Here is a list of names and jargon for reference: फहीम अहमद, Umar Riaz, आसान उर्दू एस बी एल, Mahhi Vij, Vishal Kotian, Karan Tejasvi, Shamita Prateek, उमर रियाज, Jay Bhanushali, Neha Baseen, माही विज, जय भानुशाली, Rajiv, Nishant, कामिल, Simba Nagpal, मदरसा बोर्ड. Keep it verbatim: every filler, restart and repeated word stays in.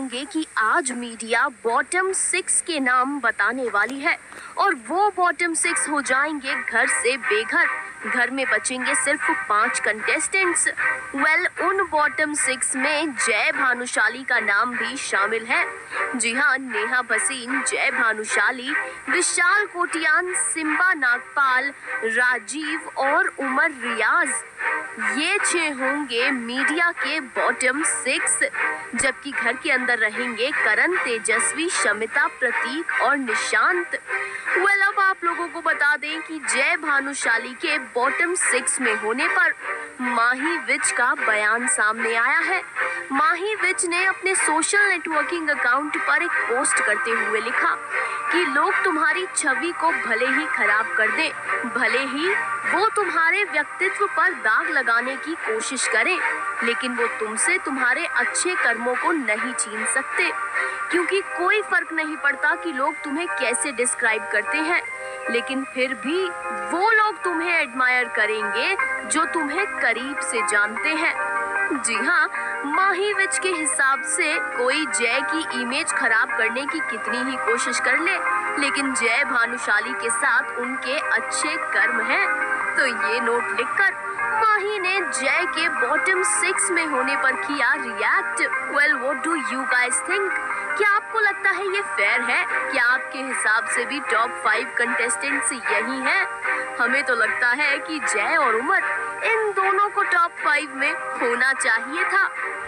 होंगे कि आज मीडिया बॉटम सिक्स के नाम बताने वाली है और वो बॉटम सिक्स हो जाएंगे घर से बेघर। घर में बचेंगे सिर्फ पांच कंटेस्टेंट्स। वेल उन बॉटम सिक्स में जय भानुशाली का नाम भी शामिल है। जी हाँ, नेहा बसीन, जय भानुशाली, विशाल कोटियान, सिम्बा नागपाल, राजीव और उमर रियाज, ये छह होंगे मीडिया के बॉटम सिक्स। जबकि घर के अंदर रहेंगे करण तेजस्वी, शमिता प्रतीक और निशांत। वेल अब आप लोगों को बता दें कि जय भानुशाली के बॉटम सिक्स में होने पर माही विज का बयान सामने आया है। माही विज ने अपने सोशल नेटवर्किंग अकाउंट पर एक पोस्ट करते हुए लिखा कि लोग तुम्हारी छवि को भले ही खराब कर दें, भले ही वो तुम्हारे व्यक्तित्व पर दाग लगाने की कोशिश करें, लेकिन वो तुमसे तुम्हारे अच्छे कर्मों को नहीं छीन सकते, क्योंकि कोई फर्क नहीं पड़ता कि लोग तुम्हें कैसे डिस्क्राइब करते हैं, लेकिन फिर भी वो लोग तुम्हें एडमायर करेंगे जो तुम्हें करीब से जानते हैं। जी हाँ, माही विज के हिसाब से कोई जय की इमेज खराब करने की कितनी ही कोशिश कर ले, लेकिन जय भानुशाली के साथ उनके अच्छे कर्म हैं। तो ये नोट लिखकर माही ने जय के बॉटम सिक्स में होने पर किया react. Well what do you guys think? क्या आपको लगता है ये फेयर है? क्या आपके हिसाब से भी टॉप फाइव कंटेस्टेंट्स यही हैं? हमें तो लगता है कि जय और उमर, इन दोनों को टॉप फाइव में होना चाहिए था।